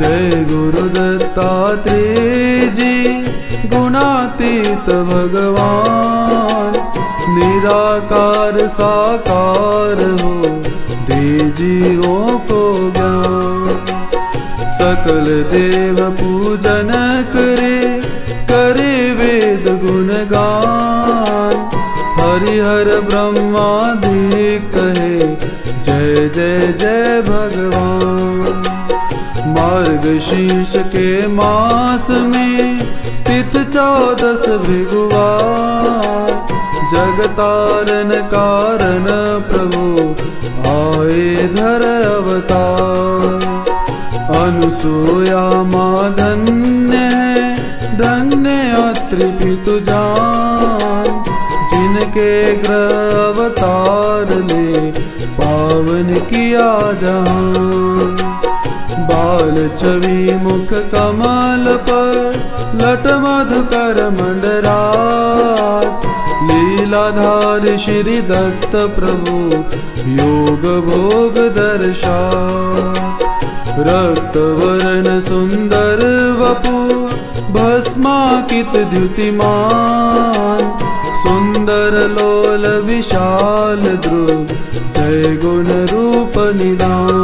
जय गुरु दत्तात्रेय जी गुणातीत भगवान, निराकार साकार हो दे जीवों को ज्ञान। सकल देव पूजन करे करे वेद गुणगान, हरिहर ब्रह्मादि कहे जय जय जय भगवान। मार्ग शीर्ष के मास में तिथ 14 भिगुवार, जगतारण कारण प्रभु आए धर अवतार। अनुसूया माँ धन्य है धन्य अत्रिपितु जान, जिनके ग्रह अवतार ले पावन किया जहान। बाल छवि मुख कमल पर लट मधुकर मंडरात, लीलाधार श्री दत्त प्रभु योग भोग दर्शा। रक्त वर्ण सुंदर वपु भस्माकित द्युतिमान, सुंदर लोल विशाल ध्रुव जय गुण रूप निदान।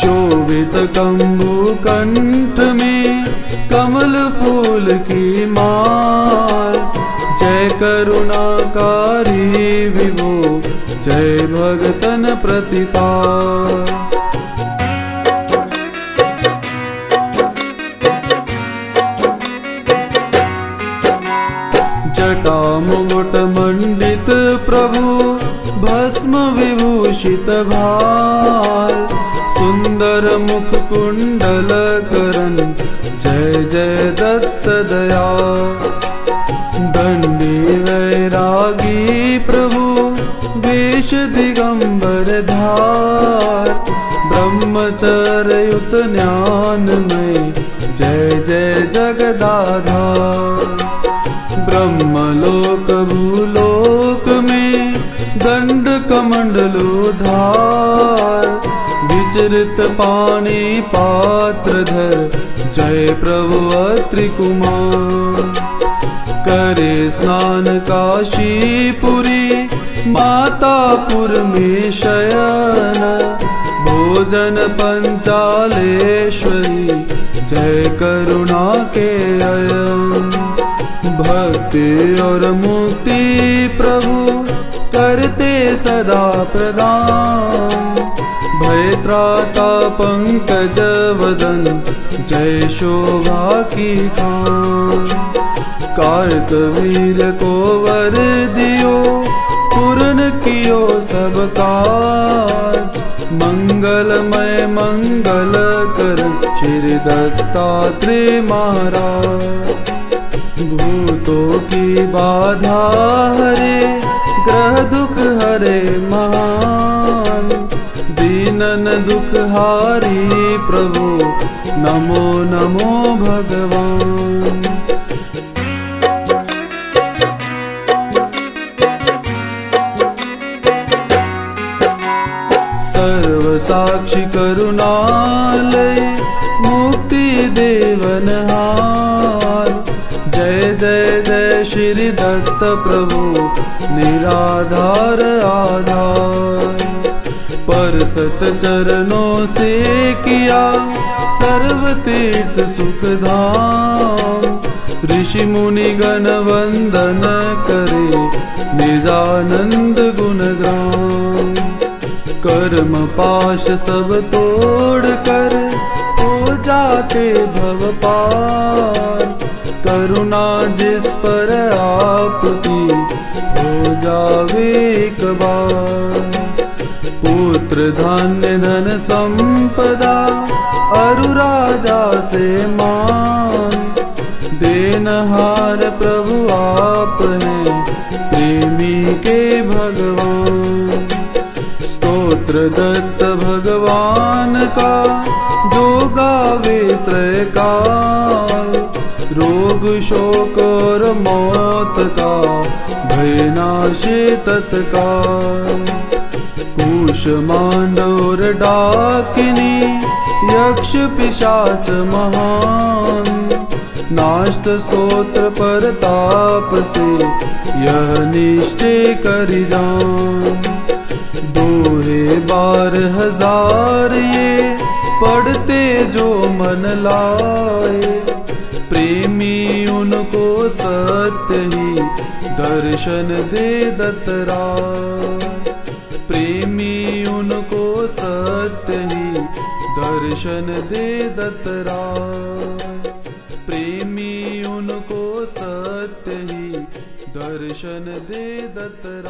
शोभित कंबु कंठ में कमल फूल की मार, जय करुणाकारी विभो जय भगतन प्रतिपाल। जटा मुकुट मंडित प्रभु भस्म विभूषित भाल, सुंदर मुख कुंडल करन जय जय दत्त दया। दंडी वैरागी प्रभु वेश दिगंबर धार, ब्रह्मचर्युत ज्ञान में जय जय जगदाधार। ब्रह्मलोक भूलोक में दंड कमंडलो धार, विचरित पानी पात्र धर जय प्रभु त्रिकुमार। करे स्नान काशीपुरी मातापुर में शयन, भोजन पंचालेश्वरी जय करुणा के अयन। भक्ति और मुक्ति प्रभु करते सदा प्रदान, भय त्राता पंकज वदन जय शोभा की थान। कार्तवीर को वर दियो पूर्ण कियो सब काज, मंगलमय मंगल कर श्री दत्तात्रेय महाराज। भूतों की बाधा हरे ग्रह दुख हरे महान, दीनन दुखहारी प्रभु नमो नमो भगवान। सर्व साक्षी करुणालय मुक्ति देवनहार, जय जय जय श्री दत्त प्रभु निराधार आधार। परसत चरणों से किया सर्व तीर्थ सुखधाम, ऋषि मुनि गण वंदन करे निजानंद गुणग्राम। कर्म पाश सब तोड़ कर हो जाते भव पार, करुणा जिस पर आपकी हो जावे एक बार। पुत्र धान्य धन संपदा अरु राजा से मान, देनहार प्रभु आप हैं प्रेमी के भगवान। स्तोत्र दत्त भगवान का जो गावे त्रय काल, रोग शोक और मौत का भय नाशे तत्काल। कुश मांडोर डाकिनी यक्ष पिशाच महान, नाश्त स्तोत्र पर ताप से यह निश्चय कर जान। 12,000 ये पढ़ते जो मन लाए, प्रेमी उनको सत्य ही दर्शन दे दत्तराय। प्रेमी उनको सत्य ही दर्शन दे दत्तराय। प्रेमी उनको सत्य ही दर्शन दे दत्तराय।